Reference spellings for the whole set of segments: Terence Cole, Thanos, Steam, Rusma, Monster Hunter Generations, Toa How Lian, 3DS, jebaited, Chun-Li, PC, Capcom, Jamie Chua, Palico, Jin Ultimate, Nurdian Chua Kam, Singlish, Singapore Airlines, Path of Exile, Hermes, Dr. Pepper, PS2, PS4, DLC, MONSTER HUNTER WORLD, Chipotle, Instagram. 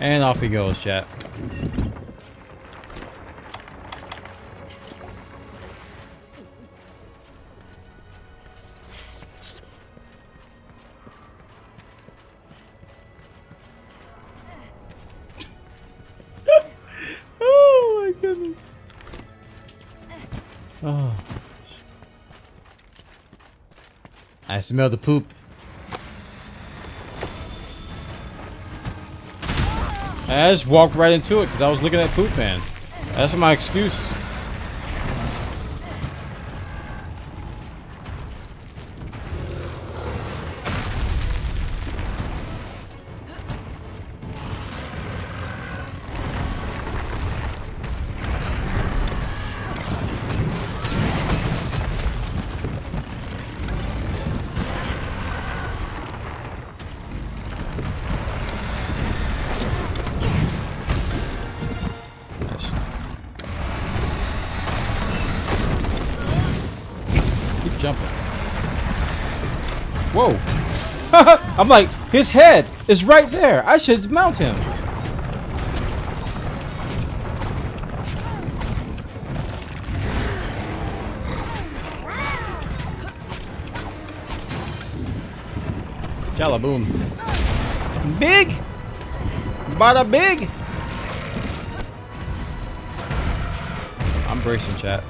And off he goes, chat. Oh, I smell the poop. I just walked right into it because I was looking at poop, man. That's my excuse. I'm like, his head is right there. I should mount him. Jalaboom. Big. Bada big. I'm bracing, chat.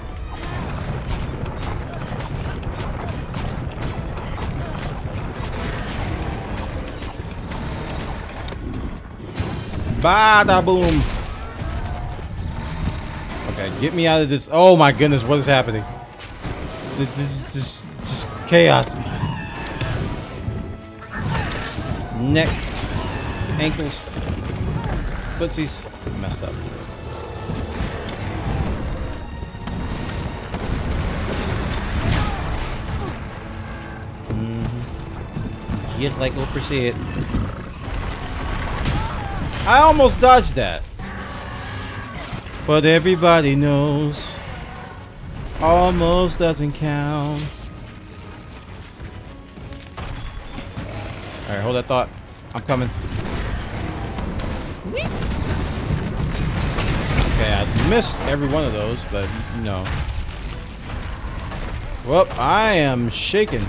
Bada boom. Okay, get me out of this. Oh my goodness, what is happening? This is just chaos. Neck, ankles, footsies. Messed up. Mm-hmm. Just like we'll proceed. I almost dodged that. But everybody knows almost doesn't count. Alright, hold that thought. I'm coming. Okay, I missed every one of those, but no. Well, I am shaking.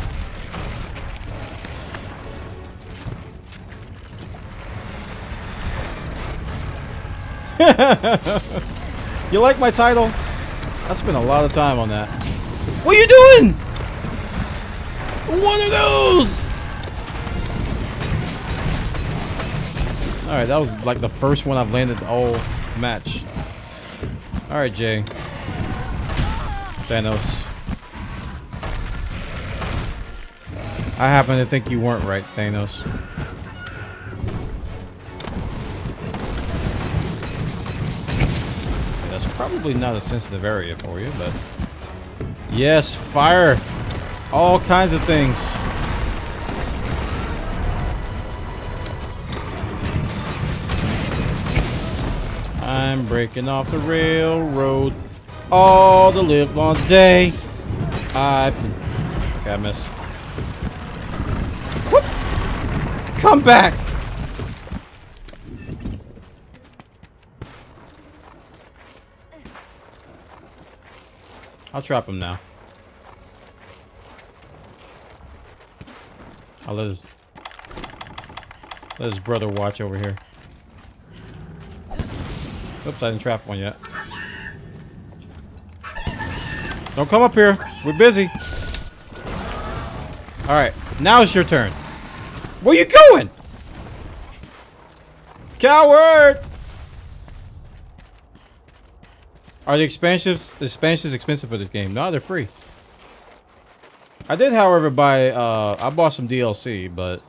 You like my title? I spent a lot of time on that. What are you doing? What are those? Alright, that was like the first one I've landed the whole match. Alright, Jay. Thanos. I happen to think you weren't right, Thanos. Probably not a sensitive area for you, but yes, fire all kinds of things. I'm breaking off the railroad all the live long day. I missed. Whoop. Come back. I'll trap him now. I'll let his brother watch over here. Oops, I didn't trap one yet. Don't come up here. We're busy. Alright, now it's your turn. Where you going? Coward! Are the expansions expensive for this game? No, they're free. I did, however, buy... I bought some DLC, but...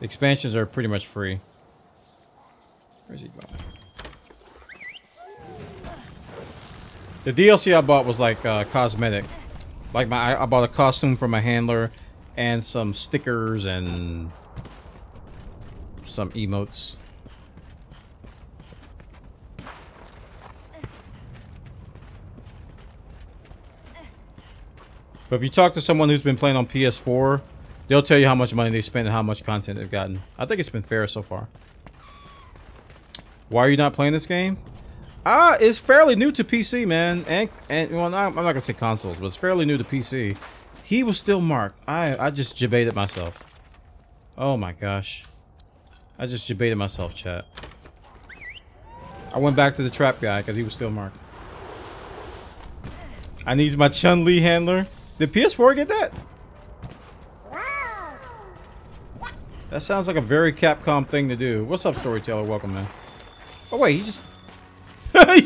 expansions are pretty much free. Where's he going? The DLC I bought was like cosmetic. Like, I bought a costume for my handler, and some stickers, and... some emotes. But if you talk to someone who's been playing on PS4, They'll tell you how much money they spent and how much content they've gotten. I think it's been fair so far. Why are you not playing this game? It's fairly new to PC, man. And well, I'm not gonna say consoles, but it's fairly new to PC. He was still marked. I just jebaited myself. Oh my gosh. I just jebaited myself, chat. I went back to the trap guy because he was still marked. I need my Chun-Li handler. Did PS4 get that? That sounds like a very Capcom thing to do. What's up, Storyteller? Welcome, man. Oh wait, he just did he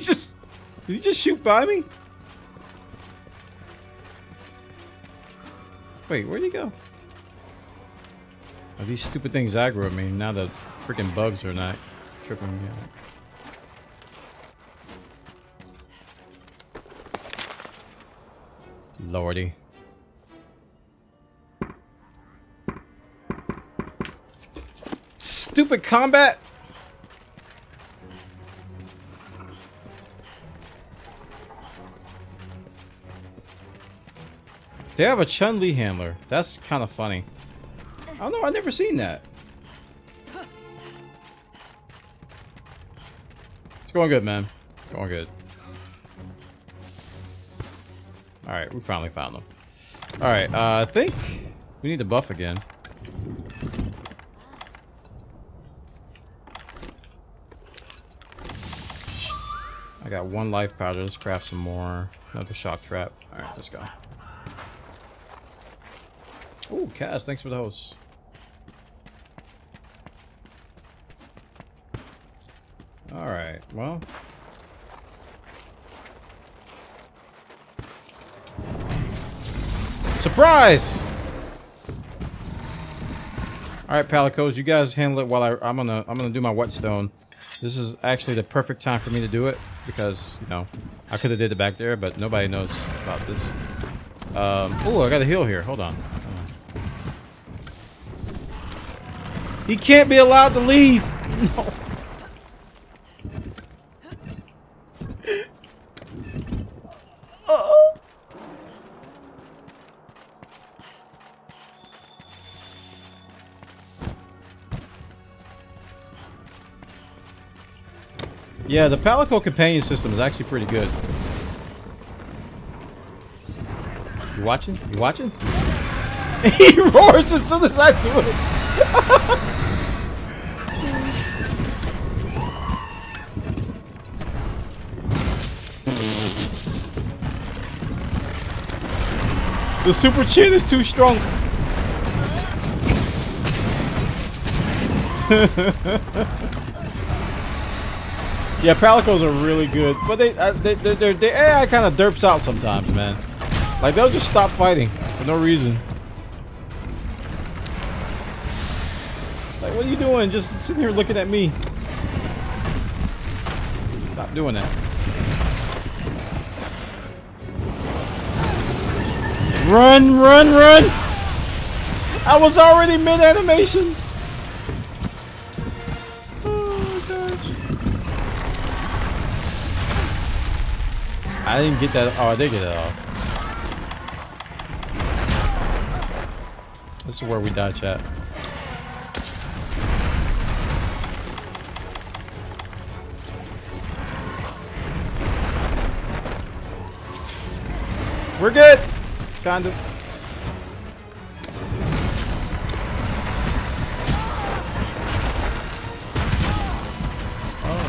just shoot by me? Wait, where'd he go? Oh, these stupid things aggro me. Now the freaking bugs are not tripping me out. Lordy. Stupid combat. They have a Chun-Li handler. That's kind of funny. I don't know, I've never seen that. It's going good, man. It's going good. Alright, we finally found them. Alright, I think we need to buff again. I got one life powder. Let's craft some more. Another shock trap. Alright, let's go. Ooh, Cass, thanks for the host. Alright, well. Surprise! Alright, Palicos, you guys handle it while I'm gonna do my whetstone. This is actually the perfect time for me to do it because, you know, I could have did it back there, but nobody knows about this. Ooh, I got a heal here. Hold on. He can't be allowed to leave. No. Uh-oh. Yeah, the Palico companion system is actually pretty good. You watching? You watching? He roars as soon as I do it. The super chin is too strong. Yeah, Palicos are really good, but their AI kind of derps out sometimes, man. Like they'll just stop fighting for no reason. Like, what are you doing? Just sitting here looking at me. Stop doing that. Run, run, run! I was already mid-animation! Oh, gosh. I didn't get that. Oh, I did get it off. This is where we die, chat. We're good! Kind of. Oh.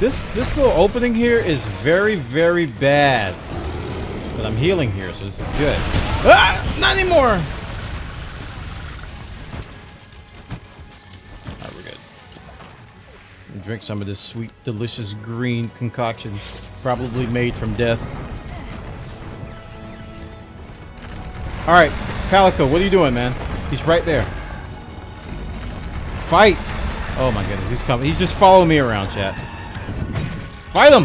This little opening here is very, very bad. But I'm healing here, so this is good. Ah! Not anymore! Alright, we're good. Drink some of this sweet, delicious green concoction. Probably made from death. All right, Palico, what are you doing, man? He's right there. Fight! Oh my goodness, he's coming. He's just following me around, chat. Fight him!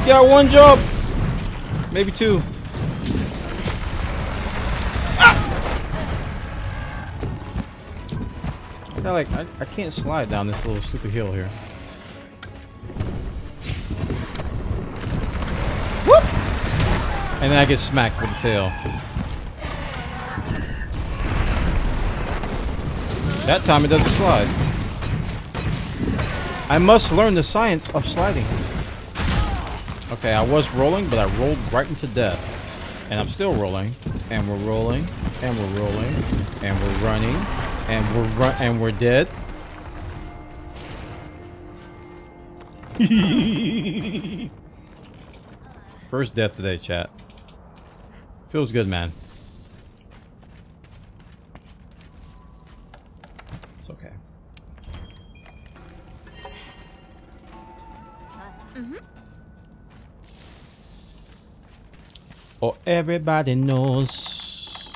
You got one job, maybe two. Ah! I can't slide down this little stupid hill here. And then I get smacked with the tail. That time it doesn't slide. I must learn the science of sliding. Okay, I was rolling, but I rolled right into death. And I'm still rolling. And we're rolling. And we're rolling. And we're running. And we're dead. First death today, chat. Feels good, man. It's okay. Mm-hmm. Oh, everybody knows.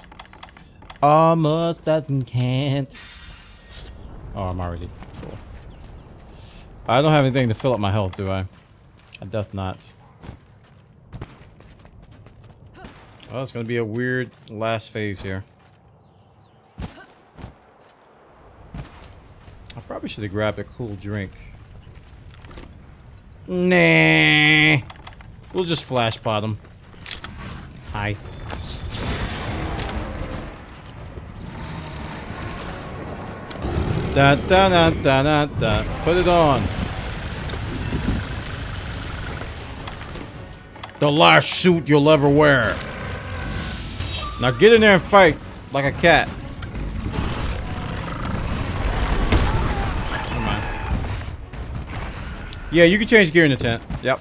Almost doesn't can't. Oh, I'm already full. I don't have anything to fill up my health, do I? I doth not. Well, it's going to be a weird last phase here. I probably should have grabbed a cool drink. Nah. We'll just flash pot him. Hi. Da, da, da, da, da, da. Put it on. The last suit you'll ever wear. Now get in there and fight like a cat. Never mind. Yeah, you can change gear in the tent. Yep.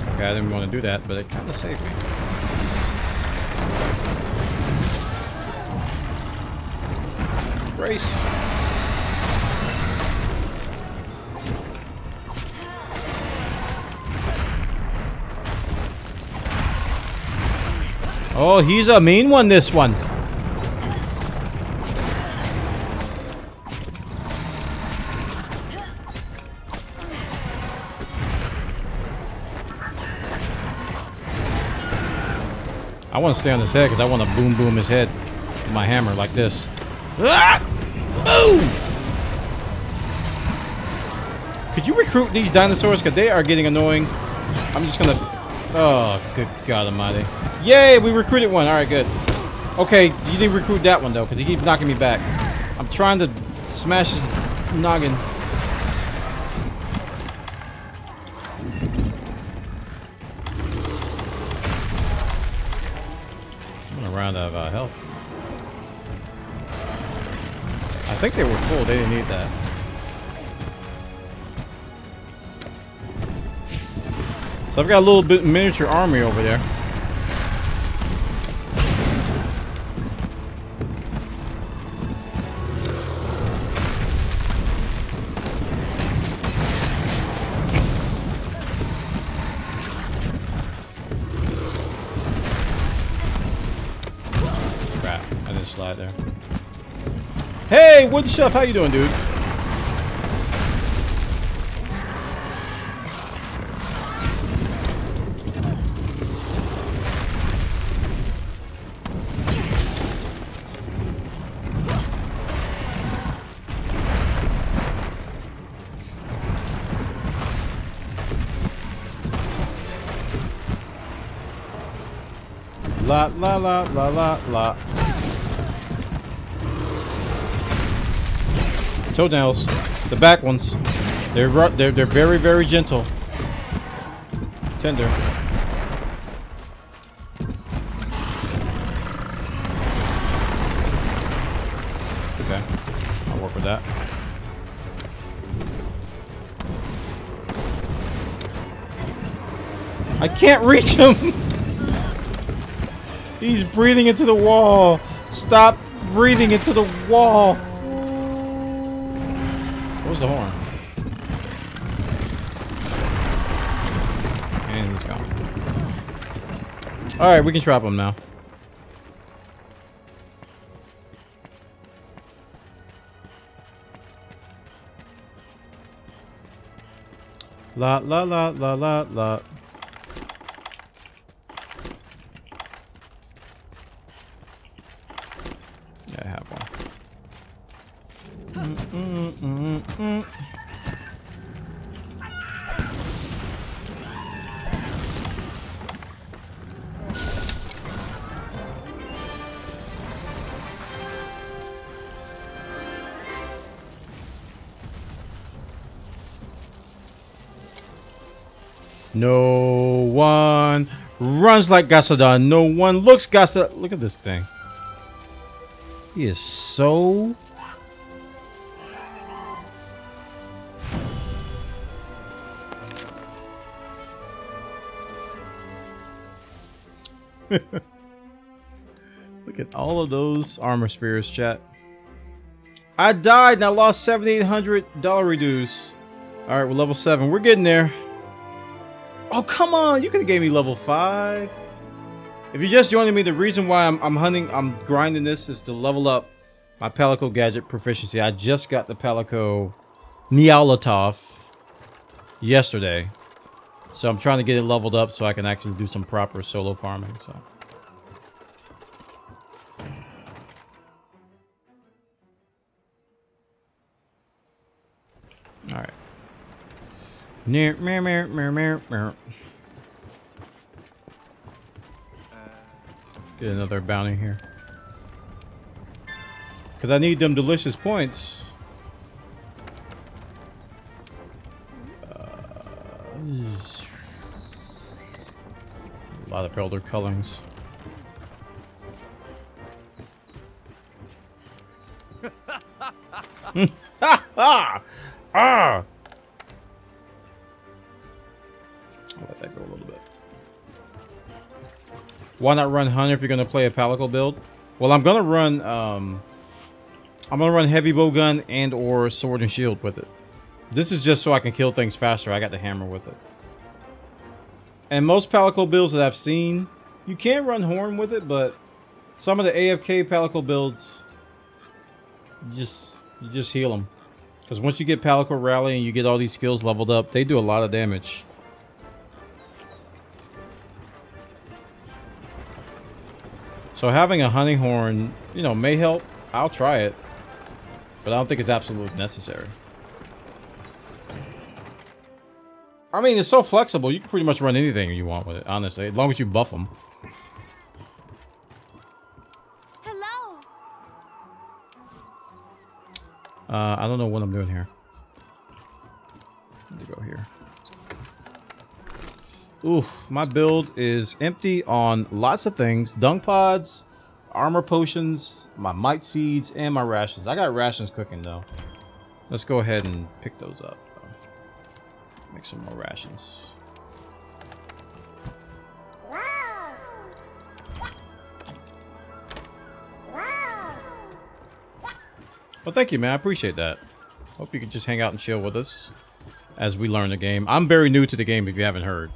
Okay, I didn't want to do that, but it kind of saved me. Brace. Oh, he's a mean one, this one. I want to stay on his head because I want to boom boom his head with my hammer like this. Ah! Boom! Could you recruit these dinosaurs? Because they are getting annoying. I'm just going to... Oh, good God almighty. Yay, we recruited one. All right, good. Okay, you didn't recruit that one, though, because he keeps knocking me back. I'm trying to smash his noggin. I'm gonna round out of health. I think they were full. They didn't need that. I've got a little bit miniature army over there. Crap, I didn't slide there. Hey, Wood Chef, how you doing, dude? La la la la la la. Toenails, the back ones. They're very gentle, tender. Okay, I'll work with that. I can't reach him. He's breathing into the wall. Stop breathing into the wall. Where's the horn? And he's gone. Alright, we can trap him now. La la la la la la. No one runs like Gassadon. No one looks Gassadon. Look at this thing. He is so... Look at all of those armor spheres, chat. I died and I lost $7,800 reduce. All right, we're level 7. We're getting there. Oh, come on. You could have gave me level 5. If you just joining me, the reason why I'm grinding this is to level up my Palico gadget proficiency. I just got the Palico Molotov yesterday. So I'm trying to get it leveled up so I can actually do some proper solo farming. So all right. Get another bounty here. Because I need them delicious points. A lot of elder cullings. Ah! I'll let that go a little bit. Why not run hunter if you're gonna play a Palico build? Well, I'm gonna run heavy bowgun and or sword and shield with it. This is just so I can kill things faster. I got the hammer with it. And most Palico builds that I've seen, you can run horn with it, but some of the AFK Palico builds, you just heal them. Because once you get Palico Rally and you get all these skills leveled up, they do a lot of damage. So having a hunting horn, you know, may help. I'll try it, but I don't think it's absolutely necessary. I mean, it's so flexible. You can pretty much run anything you want with it, honestly, as long as you buff them. Hello. I don't know what I'm doing here. I need to go here. Ooh, my build is empty on lots of things: dung pods, armor potions, my mite seeds, and my rations. I got rations cooking though. Let's go ahead and pick those up. Make some more rations. Well, thank you, man. I appreciate that. Hope you can just hang out and chill with us as we learn the game. I'm very new to the game, if you haven't heard.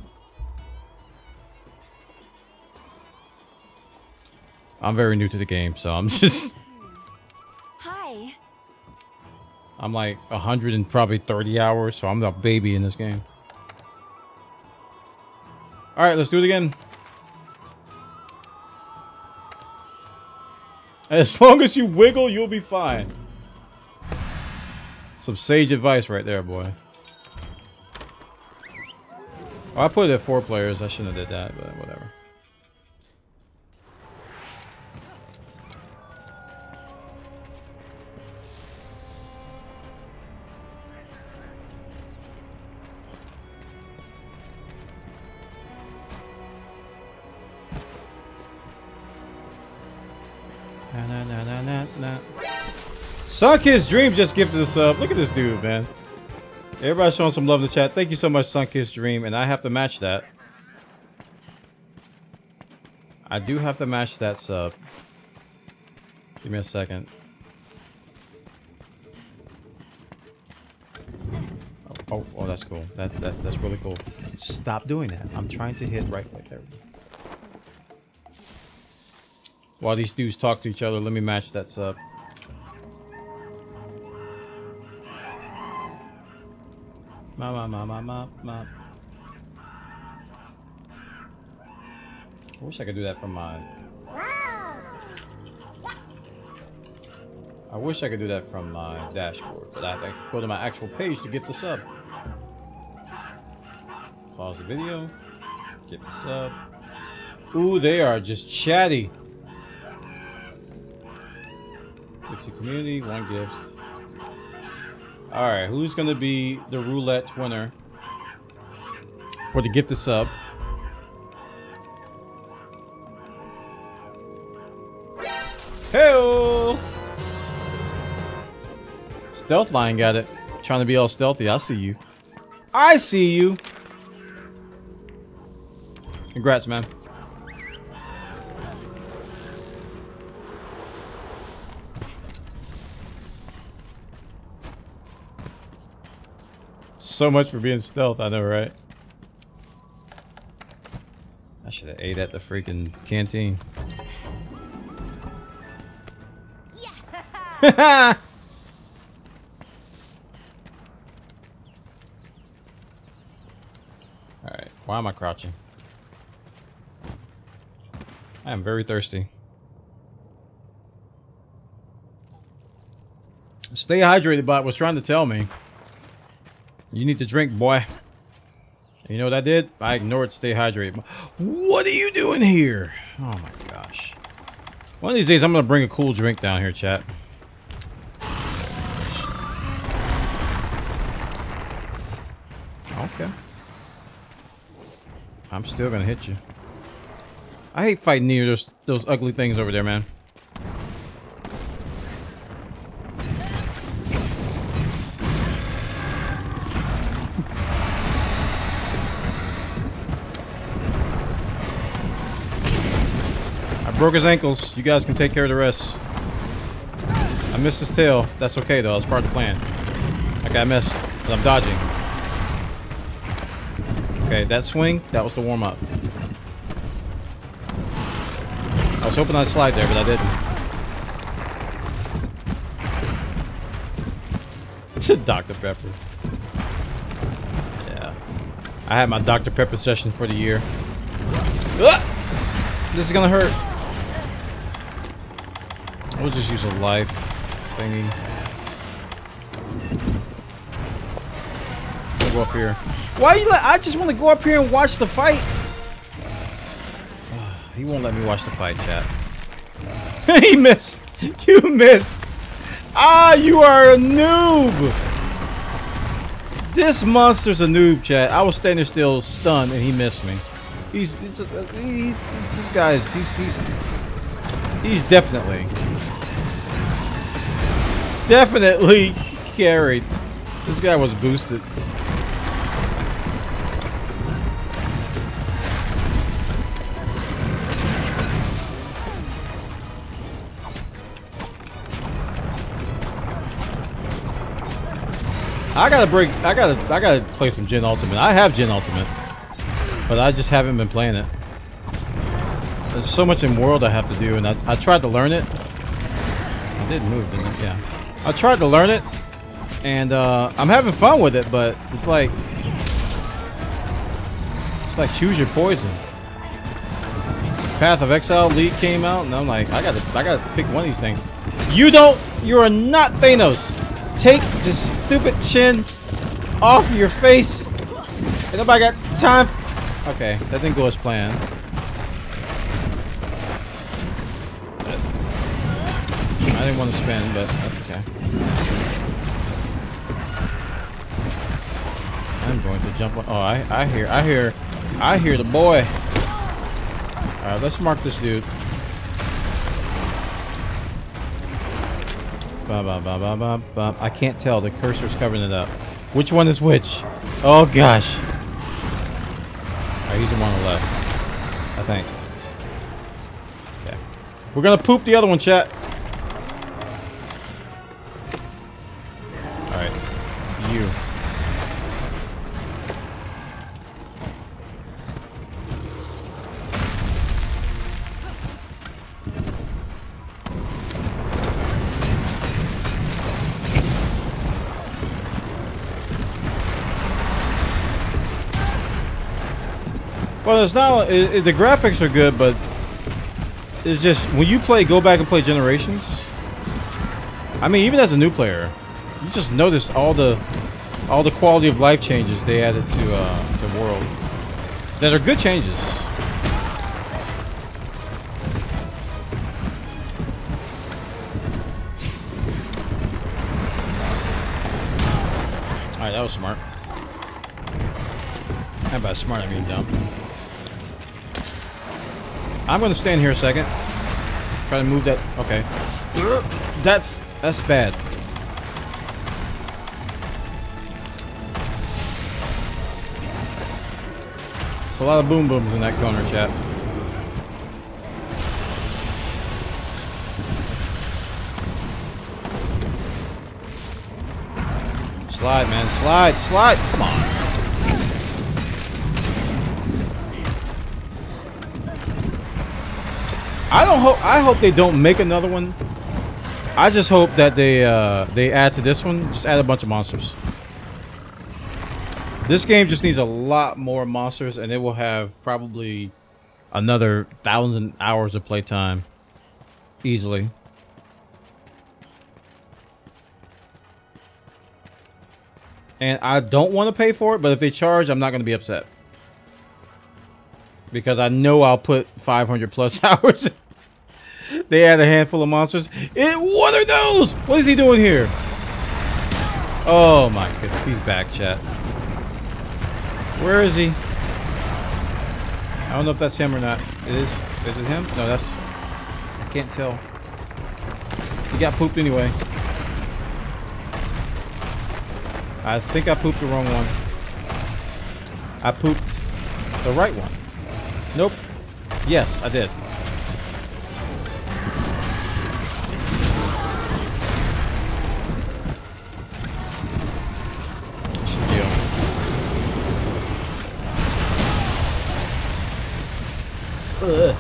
I'm very new to the game, so I'm just... I'm like 130 hours, so I'm the baby in this game. All right, let's do it again. As long as you wiggle, you'll be fine. Some sage advice right there, boy. Oh, I put it at 4 players. I shouldn't have did that, but whatever. Sunkiss Dream just gifted us up. Look at this dude, man. Everybody showing some love in the chat. Thank you so much, Sunkiss Dream. And I have to match that. I do have to match that sub. Give me a second. Oh, that's cool. That's really cool. Stop doing that. I'm trying to hit right there. While these dudes talk to each other, let me match that sub. I wish I could do that from my... I wish I could do that from my dashboard, but I have to go to my actual page to get the sub. Pause the video. Get the sub. Ooh, they are just chatty. 50 community, 1 gift. All right, who's gonna be the roulette winner for the gift of sub. Hey-oh! Stealth Lion got it. Trying to be all stealthy. I see you. I see you. Congrats, man. So much for being stealth, I know, right? I should have ate at the freaking canteen. Yes. Alright, why am I crouching? I am very thirsty. Stay hydrated, bot was trying to tell me. You need to drink, boy. And you know what I did? I ignored stay hydrated. What are you doing here? Oh my gosh. One of these days I'm gonna bring a cool drink down here, chat. Okay. I'm still gonna hit you. I hate fighting near those ugly things over there, man. I broke his ankles. You guys can take care of the rest. I missed his tail. That's okay, though. That's part of the plan. I got missed, because I'm dodging. Okay, that swing, that was the warm-up. I was hoping I'd slide there, but I didn't. Dr. Pepper. Yeah. I had my Dr. Pepper session for the year. Ah! This is gonna hurt. We'll just use a life thingy. I'll go up here. Why are you like? I just want to go up here and watch the fight. He won't let me watch the fight, chat. He missed. You missed. Ah, you are a noob. This monster's a noob, chat. I was standing still, stunned, and he missed me. This guy's. He's definitely carried. This guy was boosted. I gotta play some Jin Ultimate. I have Jin Ultimate, but I just haven't been playing it. There's so much in world I have to do, and I tried to learn it. I didn't move, didn't I? Yeah. I tried to learn it, and I'm having fun with it, but it's like choose your poison. Path of Exile League came out, and I'm like, I gotta pick one of these things. You're not Thanos. Take this stupid chin off your face. Ain't nobody got time. Okay, that didn't go as planned. I didn't want to spin, but that's okay. I'm going to jump on. Oh, I hear the boy. All right, let's mark this dude. Bah, bah, bah, bah, bah, bah. I can't tell. The cursor's covering it up. Which one is which? Oh, gosh. Alright, he's the one on the left, I think. Okay. We're gonna poop the other one, chat. Alright. You. Well, it's not. The graphics are good, but it's just when you play, go back and play Generations. I mean, even as a new player, you just notice all the quality of life changes they added to World that are good changes. All right, that was smart. How about smart, I mean dumb. I'm gonna stand here a second. Try to move that. Okay. That's bad. It's a lot of boom booms in that corner, chat. Slide, man. Slide, slide. Come on. I hope they don't make another one. I just hope that they add to this one. Just add a bunch of monsters. This game just needs a lot more monsters, and it will have probably another 1,000 hours of playtime easily. And I don't want to pay for it, but if they charge, I'm not going to be upset. Because I know I'll put 500 plus hours in. They had a handful of monsters. What are those? What is he doing here? Oh my goodness, he's back, chat. Where is he? I don't know if that's him or not. It is. Is it him? No, that's... I can't tell. He got pooped anyway. I think I pooped the wrong one. I pooped the right one. Nope. Yes, I did. Ugh.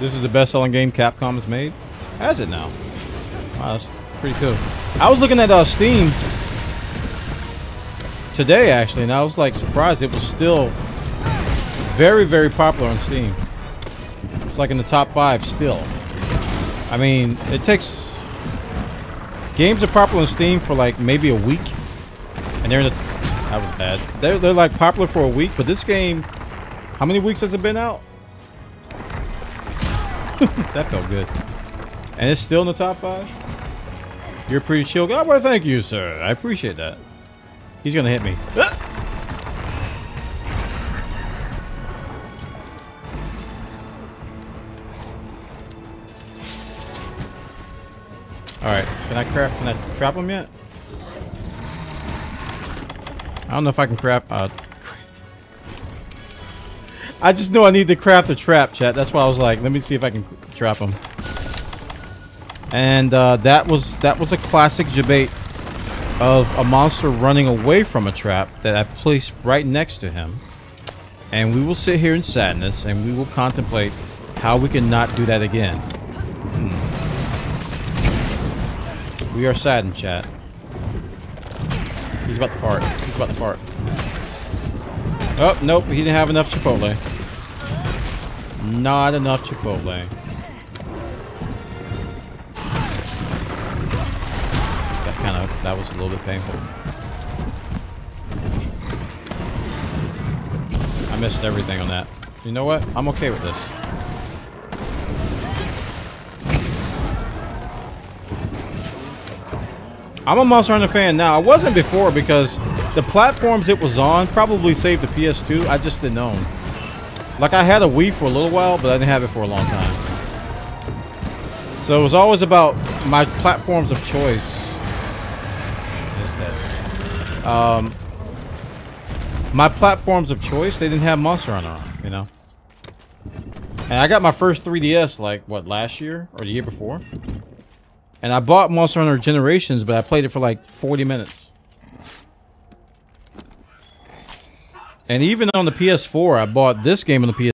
This is the best-selling game Capcom has made. Has it now? Wow, that's pretty cool. I was looking at Steam today, actually, and I was like surprised it was still very, very popular on Steam. It's like in the top 5 still. I mean, it takes... Games are popular on Steam for like maybe a week. And they're in the... That was bad. They're like popular for a week, but this game... How many weeks has it been out? That felt good. And it's still in the top 5? You're pretty chill. Oh, well, thank you, sir. I appreciate that. He's gonna hit me. Ah! Alright, can I trap him yet? I don't know if I can I just know I need to craft a trap, chat. That's why I was like, let me see if I can trap him. And that was a classic debate of a monster running away from a trap that I placed right next to him. And we will sit here in sadness and we will contemplate how we can not do that again. We are saddened, chat. He's about to fart. He's about to fart. Oh, nope. He didn't have enough Chipotle. Not enough Chipotle. That was a little bit painful. I missed everything on that. You know what? I'm okay with this. I'm a Monster Hunter fan now. I wasn't before because the platforms it was on probably saved the PS2. I just didn't own. Like, I had a Wii for a little while, but I didn't have it for a long time. So it was always about my platforms of choice. My platforms of choice, they didn't have Monster Hunter on, you know? And I got my first 3DS, like, what, last year? Or the year before? And I bought Monster Hunter Generations, but I played it for like 40 minutes. And even on the PS4, I bought this game on the PS4.